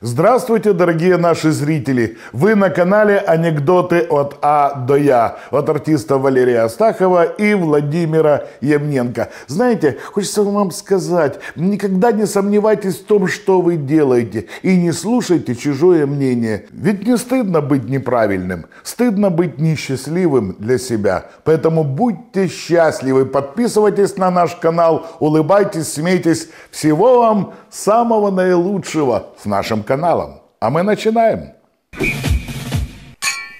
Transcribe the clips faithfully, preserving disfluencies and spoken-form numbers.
Здравствуйте, дорогие наши зрители! Вы на канале «Анекдоты от А до Я» от артиста Валерия Астахова и Владимира Ямненко. Знаете, хочется вам сказать, никогда не сомневайтесь в том, что вы делаете, и не слушайте чужое мнение. Ведь не стыдно быть неправильным, стыдно быть несчастливым для себя. Поэтому будьте счастливы, подписывайтесь на наш канал, улыбайтесь, смейтесь. Всего вам самого наилучшего с нашим каналом. каналом. А мы начинаем.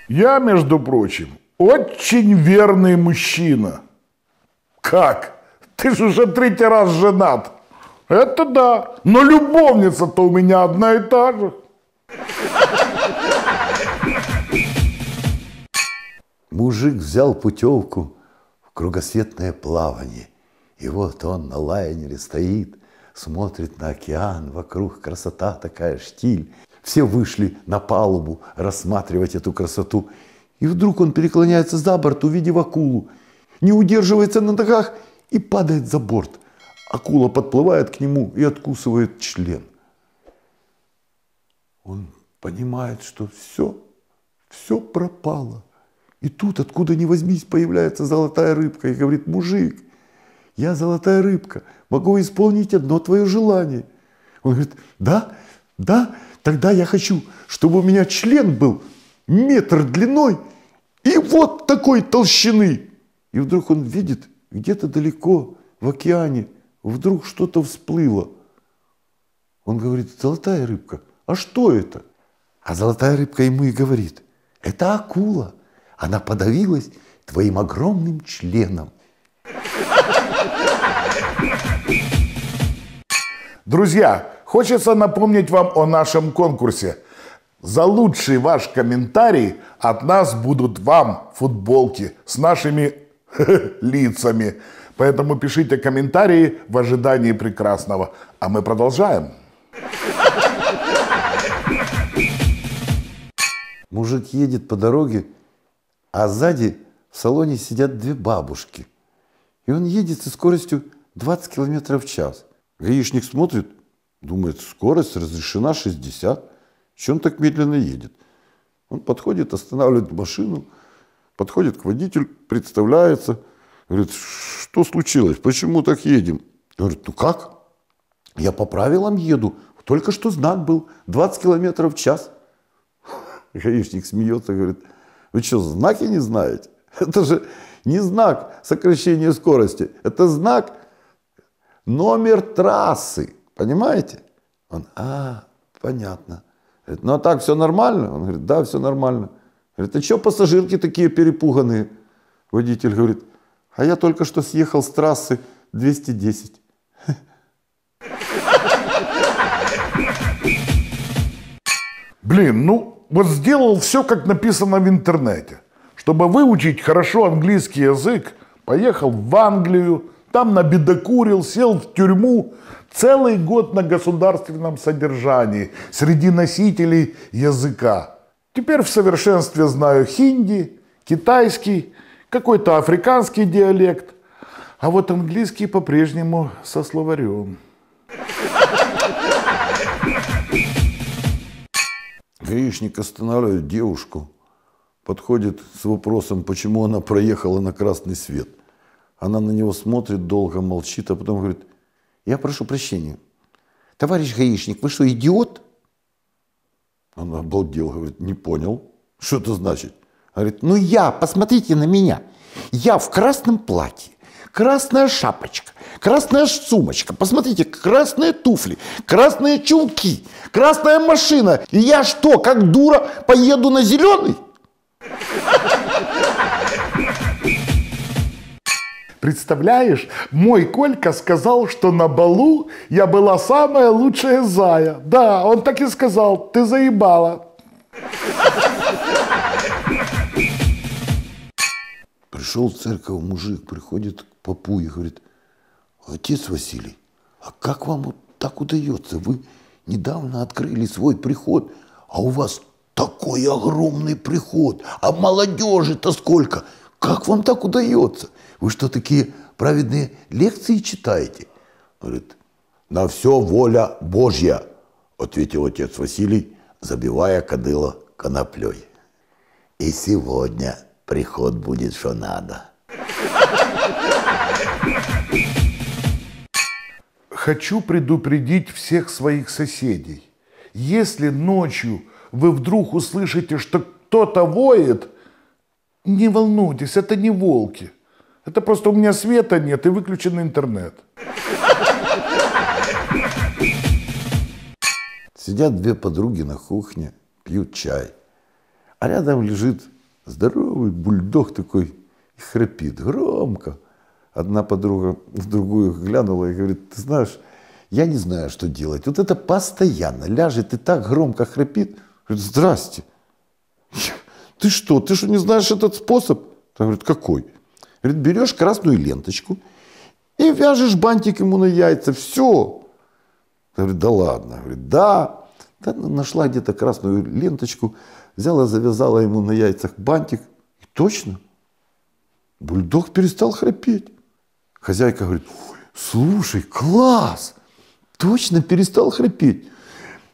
Я, между прочим, очень верный мужчина. Как? Ты же уже третий раз женат. Это да. Но любовница-то у меня одна и та же. Мужик взял путевку в кругосветное плавание. И вот он на лайнере стоит. Смотрит на океан, вокруг красота такая, штиль. Все вышли на палубу рассматривать эту красоту. И вдруг он переклоняется за борт, увидев акулу. Не удерживается на ногах и падает за борт. Акула подплывает к нему и откусывает член. Он понимает, что все, все пропало. И тут, откуда ни возьмись, появляется золотая рыбка и говорит: мужик, я золотая рыбка, могу исполнить одно твое желание. Он говорит: да, да, тогда я хочу, чтобы у меня член был метр длиной и вот такой толщины. И вдруг он видит, где-то далеко в океане вдруг что-то всплыло. Он говорит: золотая рыбка, а что это? А золотая рыбка ему и говорит: это акула, она подавилась твоим огромным членом. Друзья, хочется напомнить вам о нашем конкурсе. За лучший ваш комментарий от нас будут вам футболки с нашими лицами. Поэтому пишите комментарии в ожидании прекрасного. А мы продолжаем. Мужик едет по дороге, а сзади в салоне сидят две бабушки. И он едет со скоростью двадцать километров в час. Гаишник смотрит, думает, скорость разрешена шестьдесят. Чего он так медленно едет? Он подходит, останавливает машину, подходит к водителю, представляется. Говорит: что случилось? Почему так едем? Говорит: ну как? Я по правилам еду. Только что знак был двадцать километров в час. Гаишник смеется, говорит: вы что, знаки не знаете? Это же не знак сокращения скорости, это знак номер трассы, понимаете? Он: а, понятно. Говорит: ну а так все нормально? Он говорит: да, все нормально. Говорит: а что пассажирки такие перепуганные? Водитель говорит: а я только что съехал с трассы двести десять. Блин, ну вот сделал все, как написано в интернете. Чтобы выучить хорошо английский язык, поехал в Англию, там набедокурил, сел в тюрьму, целый год на государственном содержании среди носителей языка. Теперь в совершенстве знаю хинди, китайский, какой-то африканский диалект, а вот английский по-прежнему со словарем. Гаишник останавливает девушку. Подходит с вопросом, почему она проехала на красный свет. Она на него смотрит, долго молчит, а потом говорит: я прошу прощения. Товарищ гаишник, вы что, идиот? Он обалдел, говорит: не понял, что это значит? Говорит: ну я, посмотрите на меня, я в красном платье, красная шапочка, красная сумочка, посмотрите, красные туфли, красные чулки, красная машина. И я что, как дура, поеду на зеленый? Представляешь, мой Колька сказал, что на балу я была самая лучшая зая. Да, он так и сказал: ты заебала. Пришел в церковь мужик, приходит к попу и говорит: отец Василий, а как вам вот так удается? Вы недавно открыли свой приход, а у вас такой огромный приход, а молодежи-то сколько? Как вам так удается? Вы что, такие праведные лекции читаете? Говорит: на все воля Божья. ответил отец Василий, забивая кадыло коноплей. И сегодня приход будет, что надо. Хочу предупредить всех своих соседей. Если ночью вы вдруг услышите, что кто-то воет, не волнуйтесь, это не волки. Это просто у меня света нет и выключен интернет. Сидят две подруги на кухне, пьют чай. А рядом лежит здоровый бульдог такой и храпит громко. Одна подруга в другую глянула и говорит: ты знаешь, я не знаю, что делать. Вот это постоянно ляжет и так громко храпит. Говорит: здрасте. Ты что, ты что не знаешь этот способ? Она говорит: какой? Говорит: берешь красную ленточку и вяжешь бантик ему на яйца. Все. Она говорит: да ладно. Говорит: да. Да, нашла где-то красную ленточку, взяла, завязала ему на яйцах бантик. И точно. Бульдог перестал храпеть. Хозяйка говорит: слушай, класс. Точно перестал храпеть.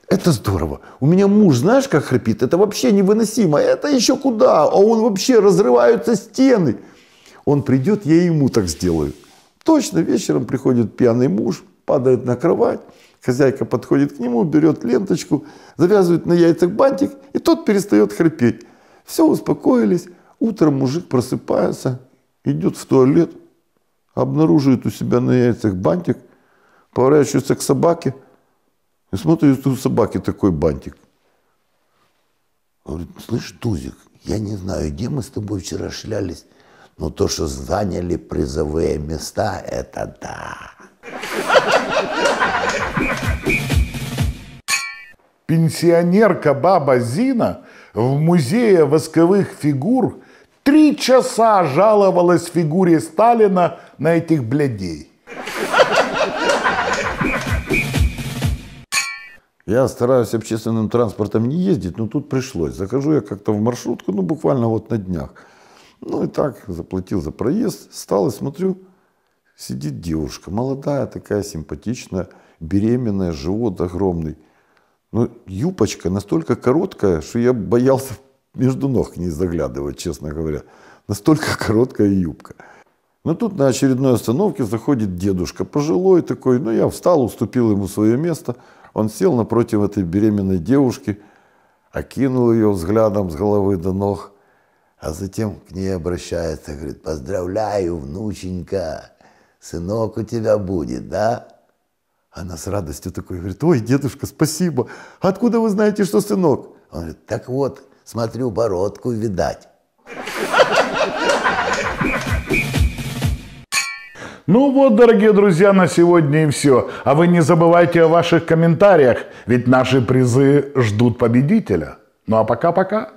Это здорово. У меня муж, знаешь, как храпит? Это вообще невыносимо. Это еще куда? А он вообще разрываются стены. Он придет, я ему так сделаю. Точно вечером приходит пьяный муж, падает на кровать. Хозяйка подходит к нему, берет ленточку, завязывает на яйцах бантик, и тот перестает храпеть. Все, успокоились. Утром мужик просыпается, идет в туалет, обнаруживает у себя на яйцах бантик, поворачивается к собаке и смотрит, у собаки такой бантик. Говорит: слышь, Тузик, я не знаю, где мы с тобой вчера шлялись, но то, что заняли призовые места, это да. Пенсионерка баба Зина в музее восковых фигур три часа жаловалась фигуре Сталина на этих блядей. Я стараюсь общественным транспортом не ездить, но тут пришлось. Захожу я как-то в маршрутку, ну буквально вот на днях. Ну и так, заплатил за проезд, встал и смотрю, сидит девушка, молодая такая, симпатичная, беременная, живот огромный. Но юбочка настолько короткая, что я боялся между ног к ней заглядывать, честно говоря. Настолько короткая юбка. Но тут на очередной остановке заходит дедушка, пожилой такой. Ну я встал, уступил ему свое место. Он сел напротив этой беременной девушки, окинул ее взглядом с головы до ног. А затем к ней обращается, говорит: поздравляю, внученька, сынок у тебя будет, да? Она с радостью такой говорит: ой, дедушка, спасибо, откуда вы знаете, что сынок? Он говорит: так вот, смотрю, бородку видать. Ну вот, дорогие друзья, на сегодня и все. А вы не забывайте о ваших комментариях, ведь наши призы ждут победителя. Ну а пока-пока.